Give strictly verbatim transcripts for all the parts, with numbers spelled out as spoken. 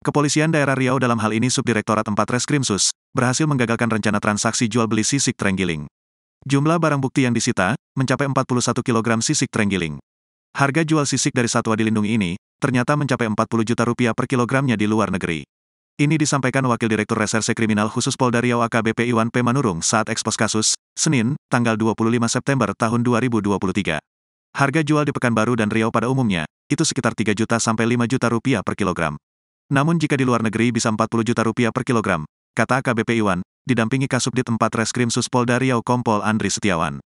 Kepolisian daerah Riau dalam hal ini Subdirektorat empat Reskrimsus, berhasil menggagalkan rencana transaksi jual-beli sisik Trenggiling. Jumlah barang bukti yang disita, mencapai empat puluh satu kilogram sisik Trenggiling. Harga jual sisik dari satwa dilindungi ini, ternyata mencapai empat puluh juta rupiah per kilogramnya di luar negeri. Ini disampaikan Wakil Direktur Reserse Kriminal Khusus Polda Riau A K B P Iwan P Manurung saat ekspos kasus, Senin, tanggal dua puluh lima September tahun dua ribu dua puluh tiga. Harga jual di Pekanbaru dan Riau pada umumnya, itu sekitar tiga juta sampai lima juta rupiah per kilogram. Namun jika di luar negeri bisa empat puluh juta rupiah per kilogram, kata A K B P Iwan, didampingi Kasubdit empat Reskrimsus Polda Riau Kompol Andri Setiawan.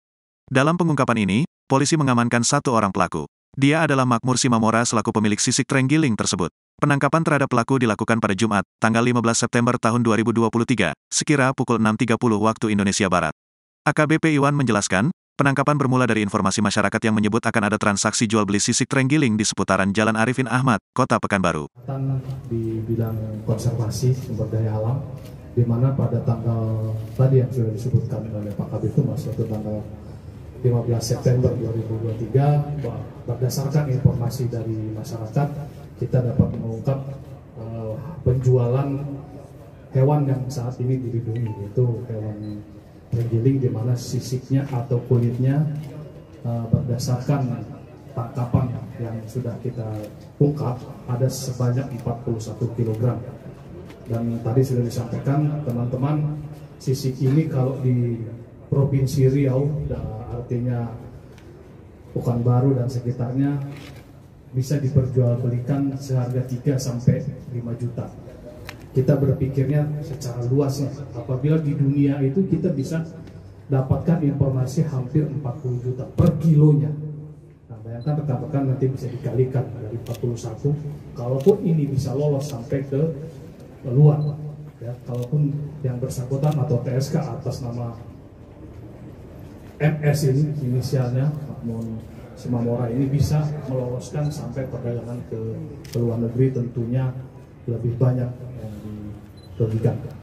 Dalam pengungkapan ini, polisi mengamankan satu orang pelaku. Dia adalah Makmur Simamora selaku pemilik sisik Trenggiling tersebut. Penangkapan terhadap pelaku dilakukan pada Jumat, tanggal lima belas September tahun dua ribu dua puluh tiga, sekira pukul enam tiga puluh waktu Indonesia Barat. A K B P Iwan menjelaskan, penangkapan bermula dari informasi masyarakat yang menyebut akan ada transaksi jual-beli sisik Trenggiling di seputaran Jalan Arifin Ahmad, Kota Pekanbaru. Di bidang konservasi sumber daya alam, di mana pada tanggal tadi yang sudah disebutkan oleh Pak Kabit itu masuk ke tanggal lima belas September dua ribu dua puluh tiga, berdasarkan informasi dari masyarakat, kita dapat mengungkap uh, penjualan hewan yang saat ini dilindungi, yaitu hewan Trenggiling, di mana sisiknya atau kulitnya uh, berdasarkan tangkapan yang sudah kita ungkap ada sebanyak empat puluh satu kilogram. Dan tadi sudah disampaikan teman-teman, sisik ini kalau di Provinsi Riau, artinya Pekanbaru dan sekitarnya, bisa diperjualbelikan seharga tiga sampai lima juta. Kita berpikirnya secara luasnya, apabila di dunia itu kita bisa dapatkan informasi hampir empat puluh juta per kilonya. Nah, bayangkan rekan-rekan nanti bisa dikalikan dari empat puluh satu, kalaupun ini bisa lolos sampai ke luar, ya, kalaupun yang bersangkutan atau T S K atas nama M S ini inisialnya, namun Simamora ini bisa meloloskan sampai perdagangan ke luar negeri, tentunya lebih banyak yang dirugikan.